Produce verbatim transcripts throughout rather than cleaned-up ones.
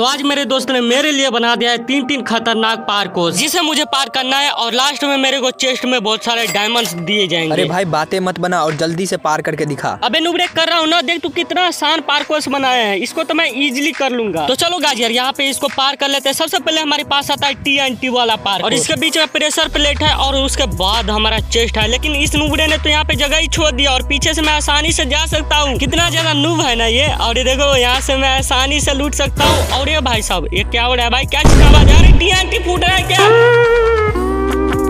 तो आज मेरे दोस्त ने मेरे लिए बना दिया है तीन तीन खतरनाक पार कोर्स जिसे मुझे पार करना है और लास्ट में मेरे को चेस्ट में बहुत सारे डायमंड्स दिए जाएंगे। अरे भाई बातें मत बना और जल्दी से पार करके दिखा। अबे नुबड़े कर रहा हूँ ना, देख तू कितना आसान पार कोर्स बनाया है, इसको तो मैं इजिली कर लूंगा। तो चलो गाइस यार यहाँ पे इसको पार कर लेते हैं। सबसे पहले हमारे पास आता है टी एन टी वाला पार और इसके बीच में प्रेशर प्लेट है और उसके बाद हमारा चेस्ट है, लेकिन इस नुबड़े ने तो यहाँ पे जगह ही छोड़ दिया और पीछे से मैं आसानी से जा सकता हूँ। कितना ज्यादा नूब है ना ये, और ये देखो यहाँ से मैं आसानी से लूट सकता हूँ। और ये भाई साहब ये क्या हो रहा है भाई, क्या आवाज आ रही, टीएनटी फूट रहा है क्या?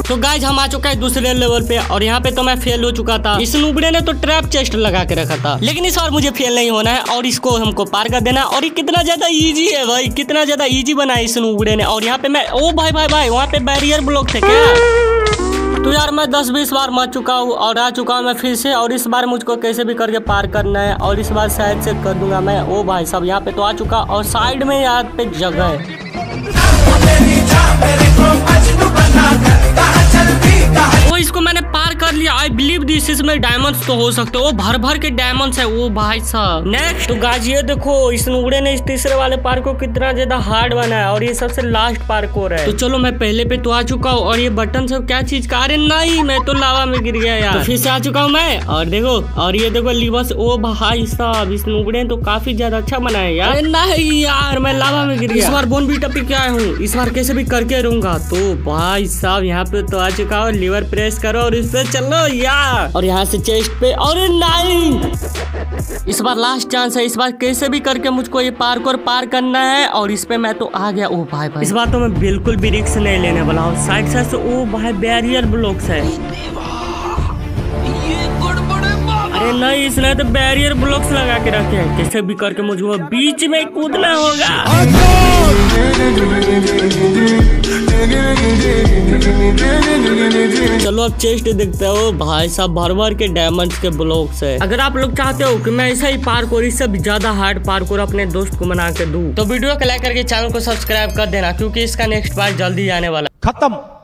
तो गाइज हम आ चुका है दूसरे लेवल पे और यहाँ पे तो मैं फेल हो चुका था। इस नुबड़े ने तो ट्रैप चेस्ट लगा के रखा था, लेकिन इस बार मुझे फेल नहीं होना है और इसको हमको पार कर देना। और ये कितना ज्यादा इजी है भाई, कितना ज्यादा इजी बनाया इस नुबड़े ने। और यहाँ पे मैं ओ भाई भाई भाई वहाँ पे बैरियर ब्लॉक थे क्या? तो यार मैं दस बीस बार मर चुका हूँ और आ चुका हूँ मैं फिर से, और इस बार मुझको कैसे भी करके पार करना है और इस बार शायद से कर दूंगा मैं। ओ भाई साहब यहाँ पे तो आ चुका और साइड में यहाँ पे जगह है, वो इसको मैंने पार कर लिया। आई बिलीव दिस, इसमें डायमंड्स तो हो सकते हैं, वो भर भर के डायमंड्स है। वो भाई साहब नेक्स्ट। तो गाइस ये देखो इस नुबड़े ने इस तीसरे वाले पार्क को कितना ज्यादा हार्ड बनाया और ये सबसे लास्ट पार्क हो रहा है। तो चलो मैं पहले पे तो आ चुका हूँ और ये बटन सब क्या चीज का, अरे नहीं मैं तो लावा में गिर गया यार। तो फिर से आ चुका हूँ मैं और देखो, और ये देखो लिवर्स। ओ भाई साहब इस नुबड़े तो काफी ज्यादा अच्छा बनाया यार। अरे नहीं यार मैं लावा में गिर गया। इस बार बोन बीटा पे क्या हूँ, इस बार कैसे भी करके रहूंगा। तो भाई साहब यहाँ पे तो आ चुका हूँ, लिवर प्रेस करो और इससे चलो यार, और यहाँ से चेस्ट पे। और नहीं इस बार लास्ट चांस है, इस बार कैसे भी करके मुझको ये पार्क और पार करना है। और इस पे मैं तो आ गया। ओ भाई भाई इस बार तो मैं बिल्कुल भी रिस्क नहीं लेने वाला हूँ। साइड साइड से ओ भाई बैरियर ब्लॉक्स है, अरे नहीं इसने तो बैरियर ब्लॉक्स लगा के रखे हैं, कैसे भी करके मुझको बीच में कूदना होगा। चलो अब चेस्ट देखते हो भाई साहब, भर भर के डायमंड्स के ब्लॉक्स है। अगर आप लोग चाहते हो कि मैं ऐसा ही पार्क और इससे ज्यादा हार्ड पार्क और अपने दोस्त को बना के दूं, तो वीडियो को लाइक करके चैनल को सब्सक्राइब कर देना, क्योंकि इसका नेक्स्ट पार्ट जल्दी आने वाला। खत्म।